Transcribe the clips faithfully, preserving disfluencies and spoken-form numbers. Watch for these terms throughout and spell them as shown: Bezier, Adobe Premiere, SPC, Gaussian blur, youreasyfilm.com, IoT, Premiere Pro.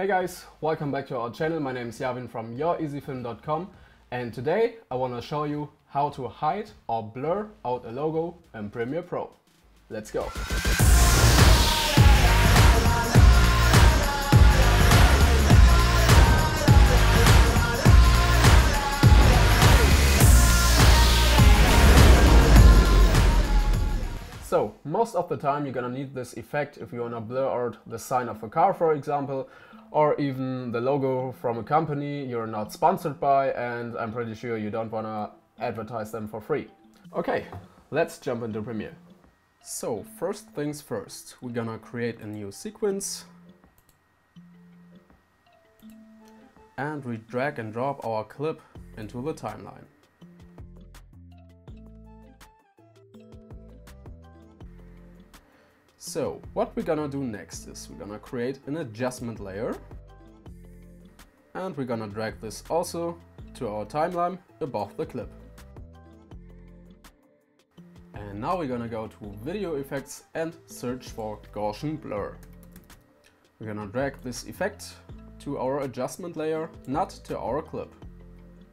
Hey guys, welcome back to our channel. My name is Yavin from your easy film dot com, and today I want to show you how to hide or blur out a logo in Premiere Pro. Let's go! So, most of the time you're gonna need this effect if you wanna blur out the sign of a car, for example, or even the logo from a company you're not sponsored by, and I'm pretty sure you don't wanna advertise them for free. Okay, let's jump into Premiere. So, first things first, we're gonna create a new sequence. And we drag and drop our clip into the timeline. So, what we're gonna do next is we're gonna create an adjustment layer, and we're gonna drag this also to our timeline above the clip. And now we're gonna go to video effects and search for Gaussian blur. We're gonna drag this effect to our adjustment layer, not to our clip.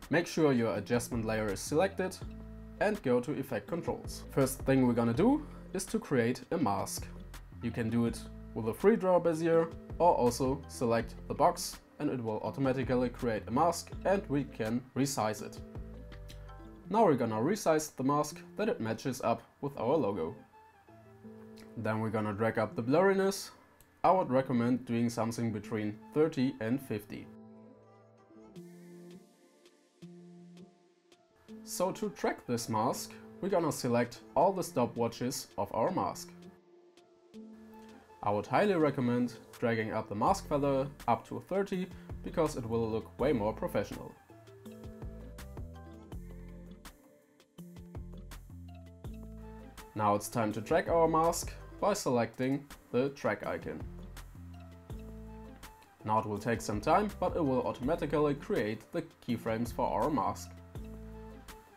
Make sure your adjustment layer is selected and go to effect controls. First thing we're gonna do is to create a mask. You can do it with a free draw bezier, or also select the box and it will automatically create a mask and we can resize it. Now we're gonna resize the mask that it matches up with our logo. Then we're gonna drag up the blurriness. I would recommend doing something between thirty and fifty. So to track this mask, we're gonna select all the stopwatches of our mask. I would highly recommend dragging up the mask feather up to thirty, because it will look way more professional. Now it's time to track our mask by selecting the track icon. Now it will take some time, but it will automatically create the keyframes for our mask.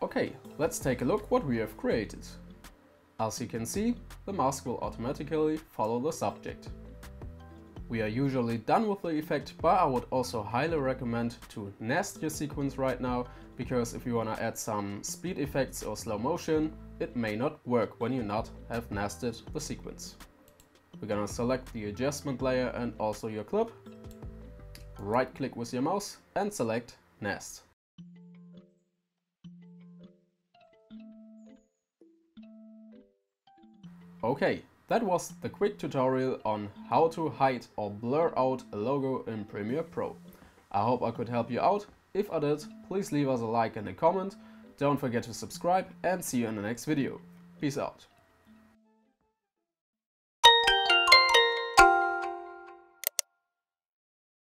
Okay, let's take a look what we have created. As you can see, the mask will automatically follow the subject. We are usually done with the effect, but I would also highly recommend to nest your sequence right now, because if you wanna add some speed effects or slow motion, it may not work when you not have nested the sequence. We're gonna select the adjustment layer and also your clip, right click with your mouse and select nest. Okay, that was the quick tutorial on how to hide or blur out a logo in Premiere Pro. I hope I could help you out. If I did, please leave us a like and a comment. Don't forget to subscribe, and see you in the next video. Peace out.